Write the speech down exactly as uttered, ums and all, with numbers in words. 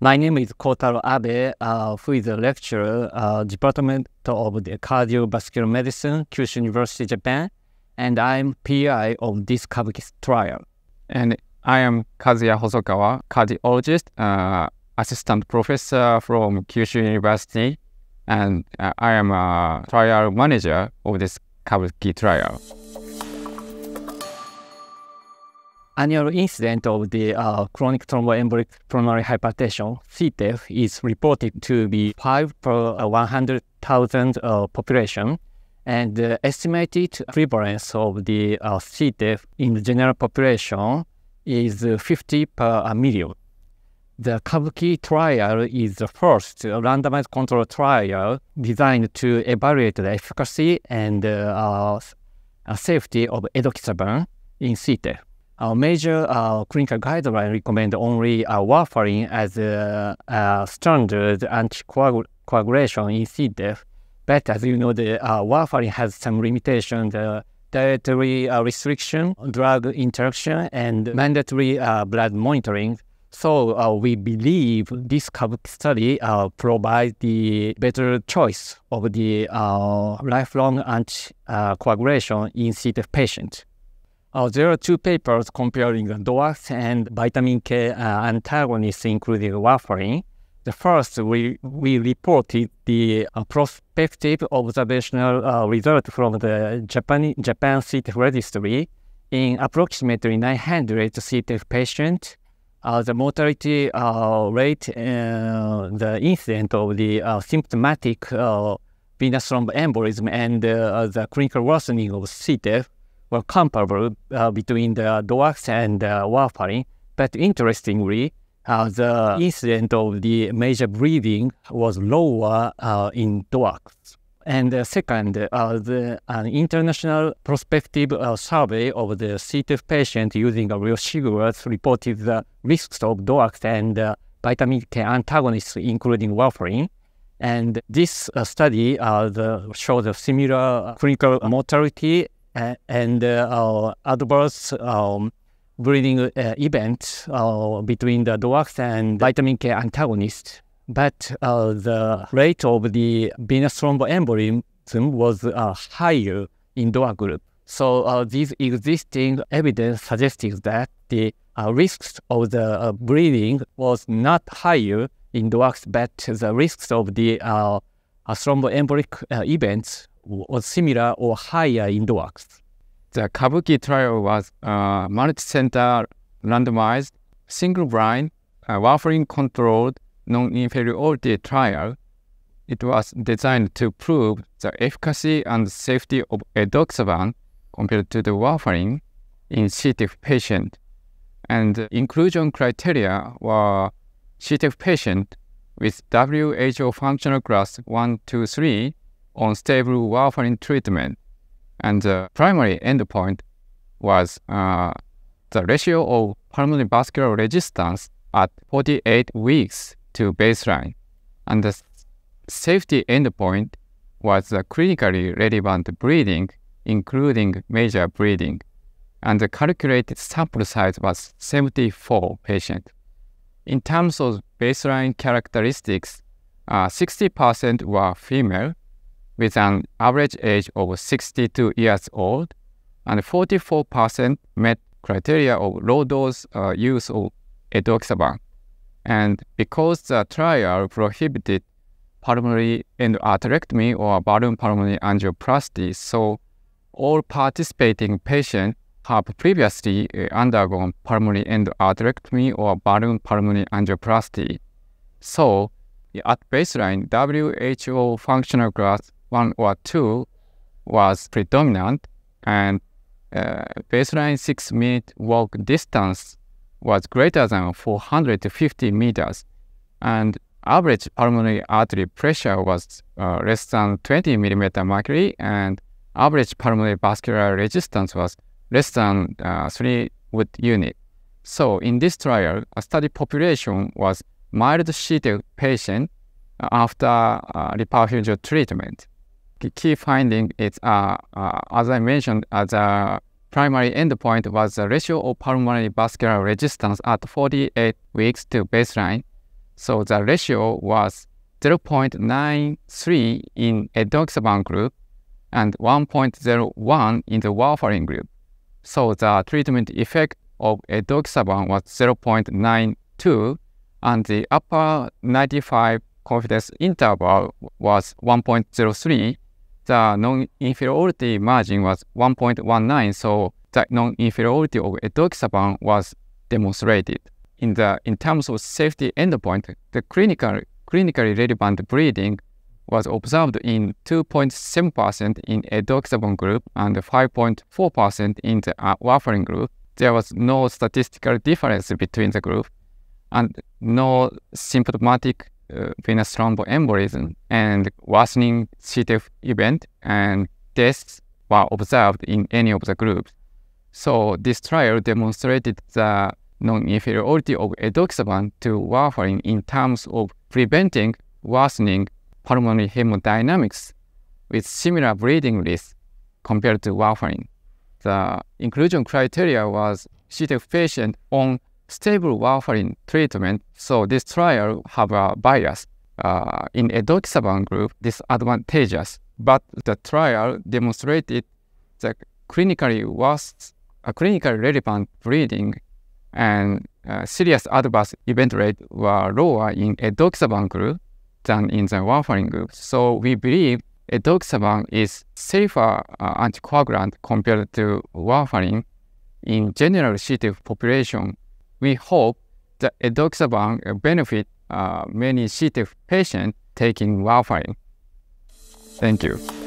My name is Kotaro Abe, uh, who is a lecturer, uh, Department of the Cardiovascular Medicine, Kyushu University, Japan, and I'm P I of this Kabuki trial. And I am Kazuya Hosokawa, cardiologist, uh, assistant professor from Kyushu University, and uh, I am a trial manager of this Kabuki trial. Annual incidence of the uh, chronic thromboembolic pulmonary hypertension, C T E P H, is reported to be five per one hundred thousand uh, population, and the estimated prevalence of the uh, C T E P H in the general population is fifty per million. The Kabuki trial is the first randomized controlled trial designed to evaluate the efficacy and uh, uh, safety of Edoxaban in C T E P H. Our major uh, clinical guidelines recommend only uh, warfarin as a, a standard anticoagulation in C T E P H, but as you know, the uh, warfarin has some limitations: uh, dietary uh, restriction, drug interaction, and mandatory uh, blood monitoring. So uh, we believe this Kabuki study uh, provides the better choice of the uh, lifelong anticoagulation in C T E P H patients. Uh, there are two papers comparing the D O A Cs and vitamin K uh, antagonists, including warfarin. The first, we, we reported the uh, prospective observational uh, result from the Japan, Japan C T F registry in approximately nine hundred C T F patients. Uh, the mortality uh, rate, uh, the incidence of the uh, symptomatic uh, venous thromboembolism, and uh, the clinical worsening of C T F were comparable uh, between the D O A Cs and uh, warfarin, but interestingly, uh, the incidence of the major bleeding was lower uh, in D O A Cs. And uh, second, uh, the, an international prospective uh, survey of the C T F patient using real figures reported the risks of D O A Cs and uh, vitamin K antagonists, including warfarin. And this uh, study uh, the, showed a similar clinical mortality and uh, uh, adverse um, bleeding uh, events uh, between the D O A Cs and vitamin K antagonists, but uh, the rate of the venous thromboembolism was uh, higher in D O A C group. So uh, this existing evidence suggested that the uh, risks of the uh, bleeding was not higher in D O A Cs, but the risks of the uh, thromboembolic uh, events was similar or higher in D O A Cs. The Kabuki trial was uh, multi-center randomized, single-blind, uh, warfarin-controlled, non-inferiority trial. It was designed to prove the efficacy and safety of Edoxaban compared to the warfarin in C T F patients. And inclusion criteria were C T F patients with W H O functional class one, two, three, on stable warfarin treatment, and the primary endpoint was uh, the ratio of pulmonary vascular resistance at forty-eight weeks to baseline, and the safety endpoint was the clinically relevant bleeding, including major bleeding, and the calculated sample size was seventy-four patients. In terms of baseline characteristics, sixty percent uh, were female, with an average age of sixty-two years old, and forty-four percent met criteria of low-dose uh, use of Edoxaban. And because the trial prohibited pulmonary endarterectomy or balloon pulmonary angioplasty, so all participating patients have previously undergone pulmonary endarterectomy or balloon pulmonary angioplasty. So at baseline, W H O functional class one or two was predominant, and uh, baseline six-minute walk distance was greater than four hundred fifty meters, and average pulmonary artery pressure was uh, less than twenty millimeters mercury, and average pulmonary vascular resistance was less than uh, three Wood unit. So in this trial, a study population was mild C T F patient after uh, reperfusion treatment. The key finding is, uh, uh, as I mentioned, uh, the primary endpoint was the ratio of pulmonary vascular resistance at forty-eight weeks to baseline. So the ratio was zero point nine three in Edoxaban group and one point zero one in the warfarin group. So the treatment effect of Edoxaban was zero point nine two, and the upper ninety-five confidence interval was one point zero three. The non-inferiority margin was one point one nine, so the non-inferiority of Edoxaban was demonstrated. In, the, in terms of safety endpoint, the clinical, clinically relevant bleeding was observed in two point seven percent in Edoxaban group and five point four percent in the uh, warfarin group. There was no statistical difference between the group and no symptomatic uh, venous thromboembolism, and worsening C T F event and deaths were observed in any of the groups. So this trial demonstrated the non-inferiority of Edoxaban to warfarin in terms of preventing worsening pulmonary hemodynamics with similar bleeding risk compared to warfarin. The inclusion criteria was C T F patient on stable warfarin treatment, so this trial have a bias uh, in Edoxaban group, disadvantageous, but the trial demonstrated the clinically worst, uh, clinically relevant bleeding and uh, serious adverse event rate were lower in Edoxaban group than in the warfarin group. So we believe Edoxaban is safer uh, anticoagulant compared to warfarin in general C T F population. We hope that Edoxaban benefit uh, many C T F patients taking warfarin. Thank you.